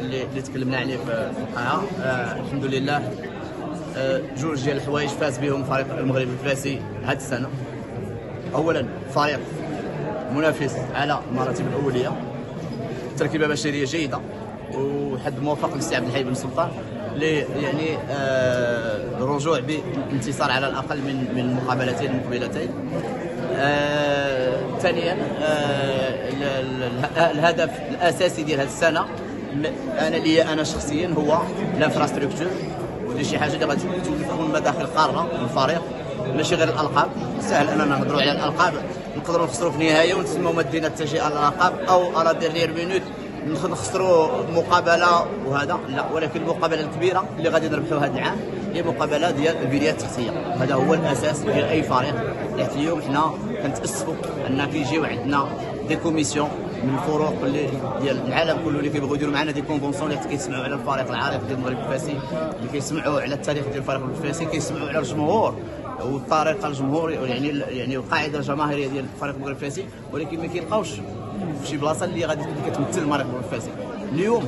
اللي تكلمنا عليه في القناه. الحمد لله جوج ديال الحوايج فاز بهم فريق المغرب الفاسي هذه السنه. اولا فريق منافس على المراتب الاوليه، تركيبه بشريه جيده وحد موفق للسي عبد الحبيب بن سلطان اللي يعني رجوع بانتصار على الاقل من مقابلتين مقبلتين. ثانيا الهدف الاساسي ديال هذه السنه انا شخصيا هو الانفراستركتور، ودي شي حاجه اللي غادي تكون مداخل قاره للفريق، ماشي غير الالقاب. سهل اننا نهضروا على الالقاب، نقدروا نخسروا في النهايه ونسموا مدينه التشجيع على الالقاب او على ديرنيير مينوت نخسروا مقابله وهذا لا، ولكن المقابله الكبيره اللي غادي نربحوها هذا العام هي مقابله ديال البنيه التحتيه. هذا هو الاساس ديال اي فريق، حيت اليوم حنا كنتاسفوا ان كيجيو عندنا دي كوميسيون من الفروق اللي ديال العالم كله اللي كيبغيو يديروا معنا دي كونفونسيون اللي كيسمعوا على الفريق العريق ديال المغرب الفاسي، اللي كيسمعوا على التاريخ ديال الفريق الفاسي، كيسمعوا على الجمهور والطريقه الجمهوريه يعني القاعده الجماهيريه ديال فريق المغرب الفاسي، ولكن ما كيلقاوش شي بلاصه اللي غادي كتمثل المغرب الفاسي. اليوم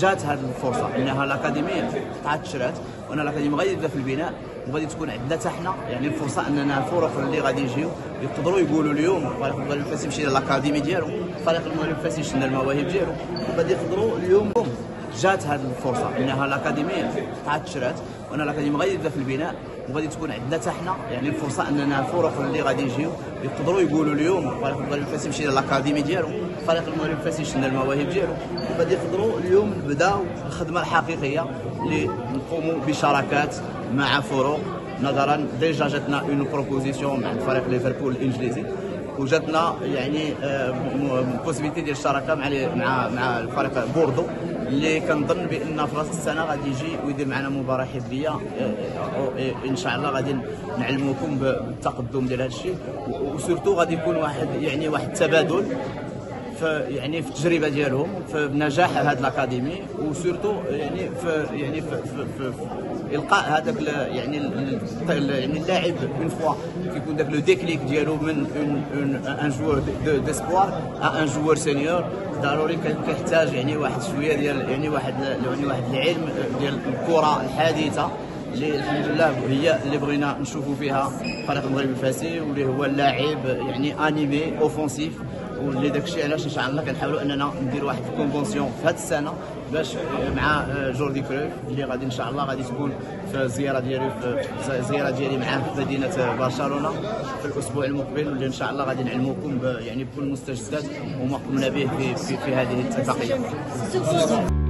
جات هذه الفرصه انها الاكاديميه قطعت شرات، وانا الاكاديميه غادي تبدا في البناء وغادي تكون عندنا حتى حنا يعني الفرصه اننا الفرق اللي غادي يجيو يقدروا يقولوا اليوم فريق المغرب الفاسي مشى للاكاديمي ديالو، فريق المغرب الفاسي شفنا المواهب ديالو، وغادي يقدروا اليوم جات هذه الفرصه انها الاكاديميه قطعت شرات، وانا الاكاديميه غادي تبدا في البناء وغادي تكون عندنا حتى حنا يعني الفرصه اننا الفرق اللي غادي يجيو يقدروا يقولوا اليوم فريق المغرب الفاسي مشى للاكاديمي ديالو، فريق المغرب الفاسي شفنا المواهب ديالو، وغادي يقدروا اليوم نبداو الخدمه الحقيقيه اللي نقوموا بشراكات مع فرق. نظرا ديجا جاتنا اون بروبوزيسيون مع فريق ليفربول الانجليزي، وجاتنا يعني بوسيبيتي ديال الشراكه مع فريق بوردو اللي كنظن بان في راس السنه غادي يجي ويدير معنا مباراه حبيه. ان شاء الله غادي نعلموكم بالتقدم ديال هذا الشيء، وسورتو غادي يكون واحد التبادل في التجربه ديالهم في نجاح هذا الاكاديمي، وسورتو في القاء هذاك يعني اللاعب اون فوا كيكون داك لو ديكليك ديالو من ان جوور ديسبوار ان جوور سينيور، ضروري كيحتاج واحد شويه ديال واحد العلم ديال الكره الحديثه اللي الحمد لله هي اللي بغينا نشوفوا فيها فريق المغرب الفاسي، واللي هو اللاعب انيمي اوفونسيف. واللي داكشي علاش ان شاء الله كنحاولوا اننا ندير واحد الكونفونسيون في هذه السنه باش مع جوردي كروك اللي غادي ان شاء الله غادي تكون في الزياره ديالو الزياره ديالي معاه في مدينه برشلونه في الاسبوع المقبل، واللي ان شاء الله غادي نعلموكم بكل المستجدات وما قمنا به في هذه الاتفاقيه.